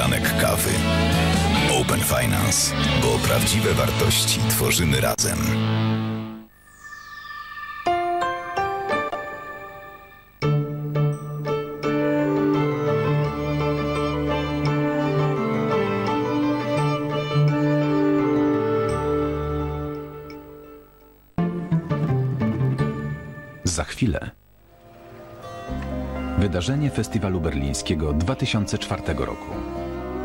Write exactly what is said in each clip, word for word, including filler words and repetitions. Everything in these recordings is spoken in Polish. szklanek kawy. Open Finance, bo prawdziwe wartości tworzymy razem. Za chwilę. Wydarzenie Festiwalu Berlińskiego dwa tysiące czwartego roku.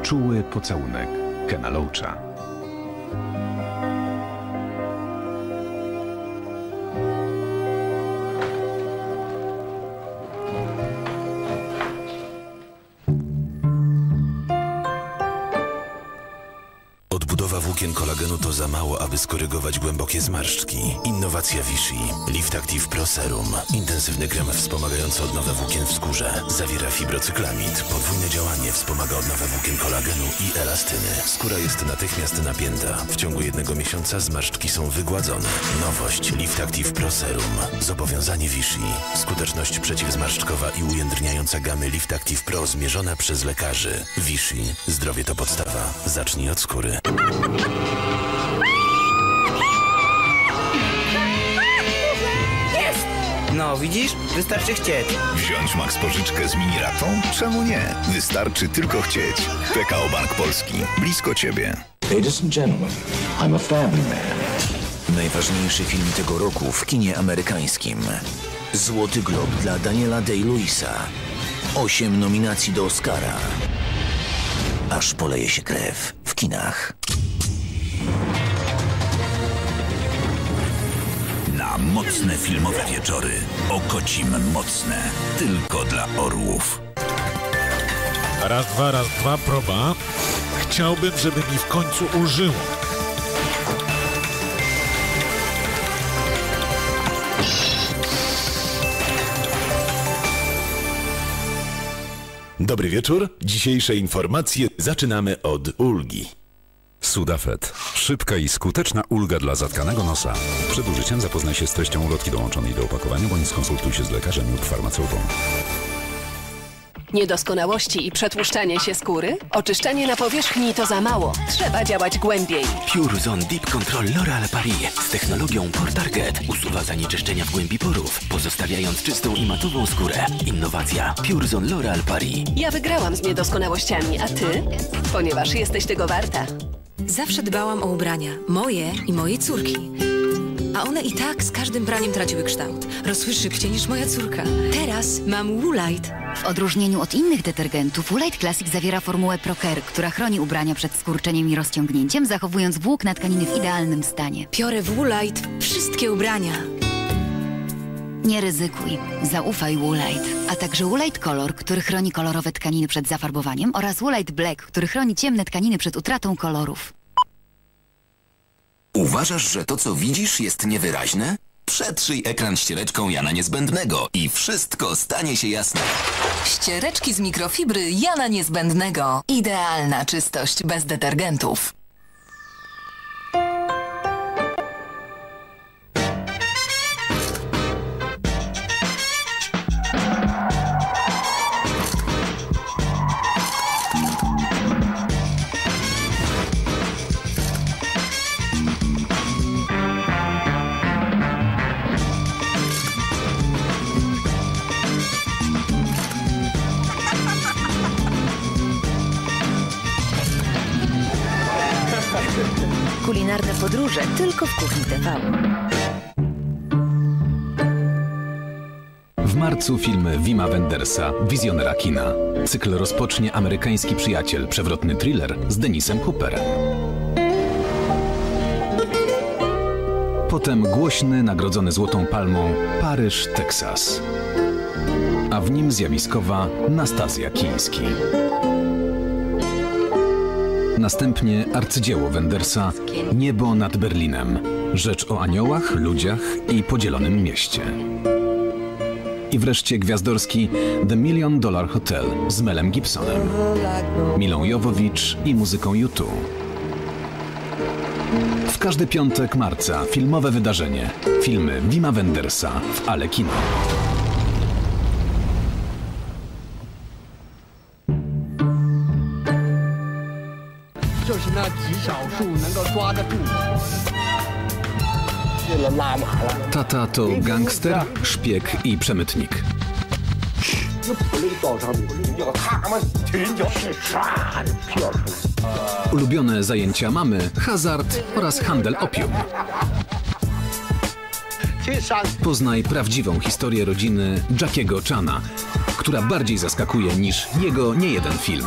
Czuły pocałunek Kena Loacha. Kolagenu to za mało, aby skorygować głębokie zmarszczki. Innowacja Vichy. Lift Active Pro Serum. Intensywny krem wspomagający odnowę włókien w skórze. Zawiera fibrocyklamid. Podwójne działanie wspomaga odnowę włókien kolagenu i elastyny. Skóra jest natychmiast napięta. W ciągu jednego miesiąca zmarszczki są wygładzone. Nowość Lift Active Pro Serum. Zobowiązanie Vichy. Skuteczność przeciwzmarszczkowa i ujędrniająca gamy Lift Active Pro zmierzona przez lekarzy. Vichy. Zdrowie to podstawa. Zacznij od skóry. Jest! No, widzisz? Wystarczy chcieć. Wziąć max pożyczkę z miniratą? Czemu nie? Wystarczy tylko chcieć. P K O Bank Polski. Blisko ciebie. Ladies and gentlemen, I'm a family man. Najważniejszy film tego roku w kinie amerykańskim. Złoty Glob dla Daniela Day-Lewisa. Osiem nominacji do Oscara. Aż poleje się krew w kinach. Na mocne filmowe wieczory Okocim mocne. Tylko dla orłów. Raz, dwa, raz, dwa, proba. Chciałbym, żeby mi w końcu ulżyło. Dobry wieczór. Dzisiejsze informacje zaczynamy od ulgi. Sudafed. Szybka i skuteczna ulga dla zatkanego nosa. Przed użyciem zapoznaj się z treścią ulotki dołączonej do opakowania, bądź skonsultuj się z lekarzem lub farmaceutą. Niedoskonałości i przetłuszczanie się skóry? Oczyszczanie na powierzchni to za mało. Trzeba działać głębiej. Pure Zone Deep Control L'Oreal Paris z technologią Portarget usuwa zanieczyszczenia w głębi porów, pozostawiając czystą i matową skórę. Innowacja Pure Zone L'Oreal Paris. Ja wygrałam z niedoskonałościami, a ty? Ponieważ jesteś tego warta. Zawsze dbałam o ubrania, moje i mojej córki. A one i tak z każdym praniem traciły kształt. Rosły szybciej niż moja córka. Teraz mam Woolite. W odróżnieniu od innych detergentów Woolite Classic zawiera formułę ProCare, która chroni ubrania przed skurczeniem i rozciągnięciem, zachowując włókna tkaniny w idealnym stanie. Piorę w Woolite wszystkie ubrania. Nie ryzykuj. Zaufaj Woolite. A także Woolite Color, który chroni kolorowe tkaniny przed zafarbowaniem, oraz Woolite Black, który chroni ciemne tkaniny przed utratą kolorów. Uważasz, że to, co widzisz, jest niewyraźne? Przetrzyj ekran ściereczką Jana Niezbędnego i wszystko stanie się jasne. Ściereczki z mikrofibry Jana Niezbędnego. Idealna czystość bez detergentów. Kulinarne podróże tylko w Kuchni T V. W marcu filmy Wima Wendersa, wizjonera kina. Cykl rozpocznie Amerykański przyjaciel, przewrotny thriller z Denisem Cooperem. Potem głośny, nagrodzony Złotą Palmą Paryż, Teksas. A w nim zjawiskowa Nastazja Kiński. Następnie arcydzieło Wendersa Niebo nad Berlinem. Rzecz o aniołach, ludziach i podzielonym mieście. I wreszcie gwiazdorski The Million Dollar Hotel z Melem Gibsonem, Milą Jowowicz i muzyką U dwa. W każdy piątek marca filmowe wydarzenie. Filmy Wima Wendersa w Ale Kino. 那极少数能够抓得住。 Tata to gangster, szpieg i przemytnik. Ulubione zajęcia mamy, hazard oraz handel opium. Poznaj prawdziwą historię rodziny Jackiego Chana, która bardziej zaskakuje niż jego niejeden film.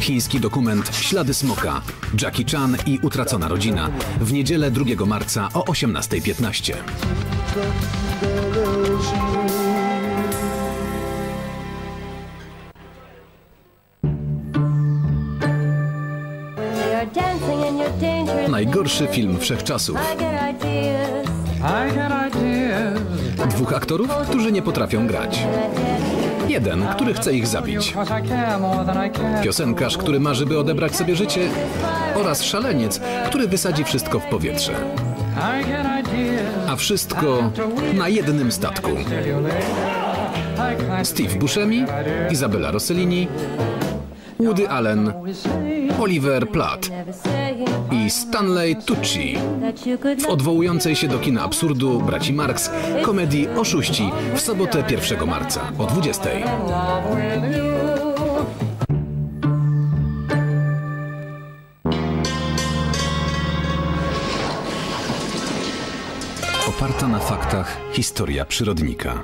Chiński dokument Ślady smoka, Jackie Chan i utracona rodzina. W niedzielę drugiego marca o osiemnastej piętnaście. Najgorszy film wszechczasów. Dwóch aktorów, którzy nie potrafią grać. Jeden, który chce ich zabić. Piosenkarz, który marzy, by odebrać sobie życie. Oraz szaleniec, który wysadzi wszystko w powietrze. A wszystko na jednym statku. Steve Buscemi, Izabella Rossellini, Woody Allen, Oliver Platt i Stanley Tucci w odwołującej się do kina absurdu braci Marx komedii Oszuści w sobotę pierwszego marca o dwudziestej. Oparta na faktach historia przyrodnika,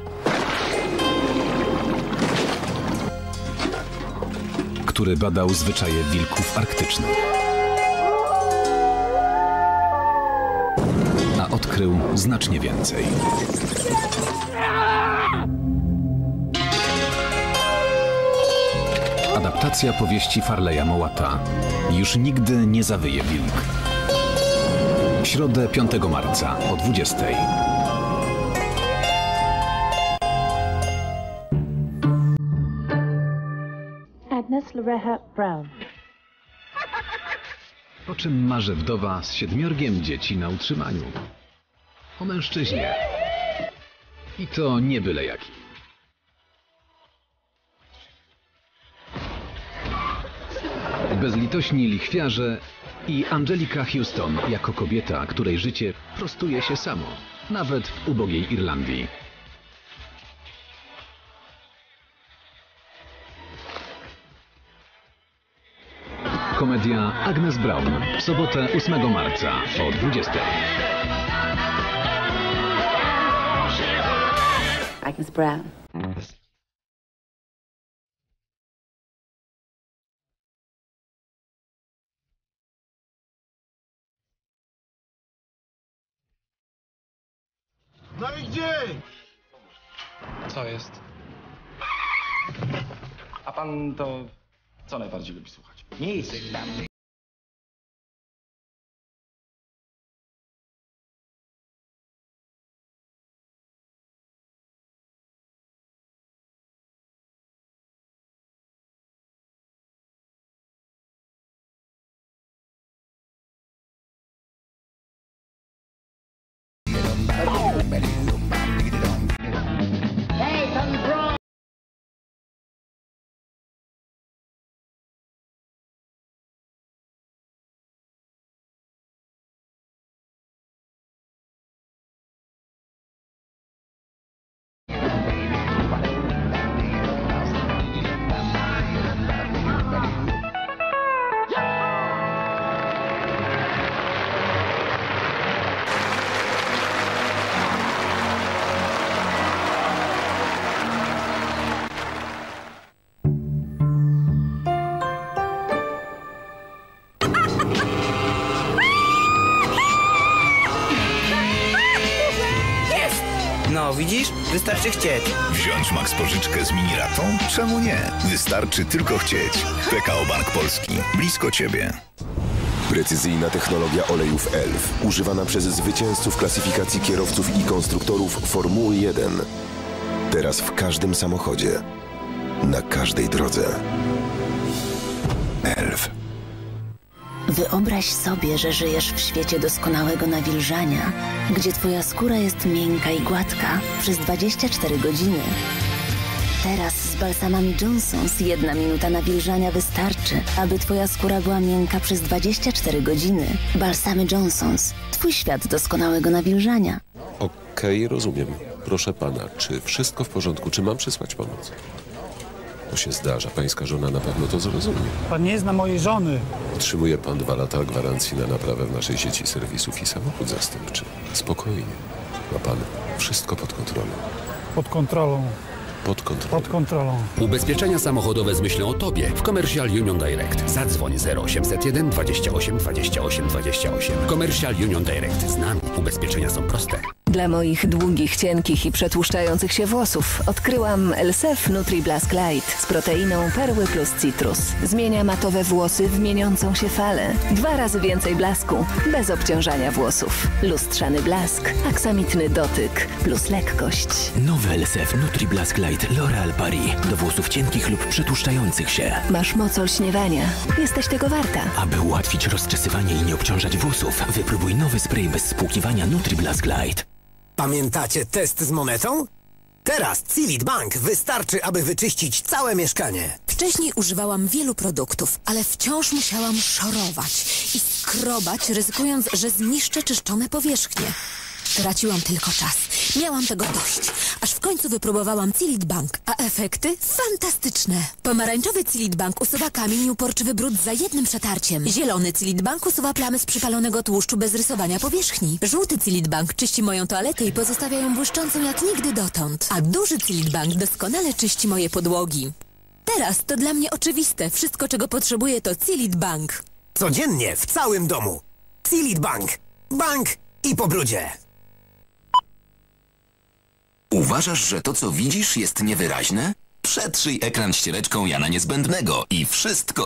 który badał zwyczaje wilków arktycznych. A odkrył znacznie więcej. Adaptacja powieści Farleya Mowata. Już nigdy nie zawyje wilk. W środę piątego marca o dwudziestej. O czym marzy wdowa z siedmiorgiem dzieci na utrzymaniu? O mężczyźnie. I to nie byle jaki. Bezlitośni lichwiarze i Angelika Houston jako kobieta, której życie prostuje się samo, nawet w ubogiej Irlandii. Komedia Agnes Brown w sobotę ósmego marca o dwudziestej. Agnes Brown. No i gdzie? Co jest? A pan to co najbardziej lubi słuchać? Nic. Widzisz? Wystarczy chcieć. Wziąć max pożyczkę z miniratą? Czemu nie? Wystarczy tylko chcieć. P K O Bank Polski. Blisko Ciebie. Precyzyjna technologia olejów E L F. Używana przez zwycięzców klasyfikacji kierowców i konstruktorów Formuły jeden. Teraz w każdym samochodzie. Na każdej drodze. E L F. Wyobraź sobie, że żyjesz w świecie doskonałego nawilżania, gdzie Twoja skóra jest miękka i gładka przez dwadzieścia cztery godziny. Teraz z balsamami Johnson's jedna minuta nawilżania wystarczy, aby Twoja skóra była miękka przez dwadzieścia cztery godziny. Balsamy Johnson's. Twój świat doskonałego nawilżania. Okej, rozumiem. Proszę pana, czy wszystko w porządku? Czy mam przysłać pomoc? To się zdarza. Pańska żona na pewno to zrozumie. Pan nie zna mojej żony. Otrzymuje pan dwa lata gwarancji na naprawę w naszej sieci serwisów i samochód zastępczy. Spokojnie. Ma pan wszystko pod kontrolą. Pod kontrolą. Pod kontrolą. Pod kontrolą. Ubezpieczenia samochodowe z myślą o Tobie w Commercial Union Direct. Zadzwoń zero osiem zero jeden dwadzieścia osiem dwadzieścia osiem dwadzieścia osiem. Commercial Union Direct. Z nami. Ubezpieczenia są proste. Dla moich długich, cienkich i przetłuszczających się włosów odkryłam L S F Nutri Blask Light z proteiną perły plus citrus. Zmienia matowe włosy w mieniącą się falę. Dwa razy więcej blasku, bez obciążania włosów. Lustrzany blask, aksamitny dotyk plus lekkość. Nowy L S F Nutri Blask Light L'Oreal Paris do włosów cienkich lub przetłuszczających się. Masz moc olśniewania. Jesteś tego warta. Aby ułatwić rozczesywanie i nie obciążać włosów, wypróbuj nowy spray bez spłukiwania Nutri Blask Light. Pamiętacie test z monetą? Teraz Cilitbank wystarczy, aby wyczyścić całe mieszkanie. Wcześniej używałam wielu produktów, ale wciąż musiałam szorować i skrobać, ryzykując, że zniszczę czyszczone powierzchnie. Traciłam tylko czas. Miałam tego dość. Aż w końcu wypróbowałam Cilitbank, a efekty fantastyczne. Pomarańczowy Cilitbank usuwa kamień i uporczywy brud za jednym przetarciem. Zielony Cilitbank usuwa plamy z przypalonego tłuszczu bez rysowania powierzchni. Żółty Cilitbank czyści moją toaletę i pozostawia ją błyszczącą jak nigdy dotąd. A duży Cilitbank doskonale czyści moje podłogi. Teraz to dla mnie oczywiste. Wszystko, czego potrzebuję, to Cilitbank. Codziennie w całym domu. Cilitbank. Bank i po brudzie. Uważasz, że to, co widzisz, jest niewyraźne? Przetrzyj ekran ściereczką Jana Niezbędnego i wszystko...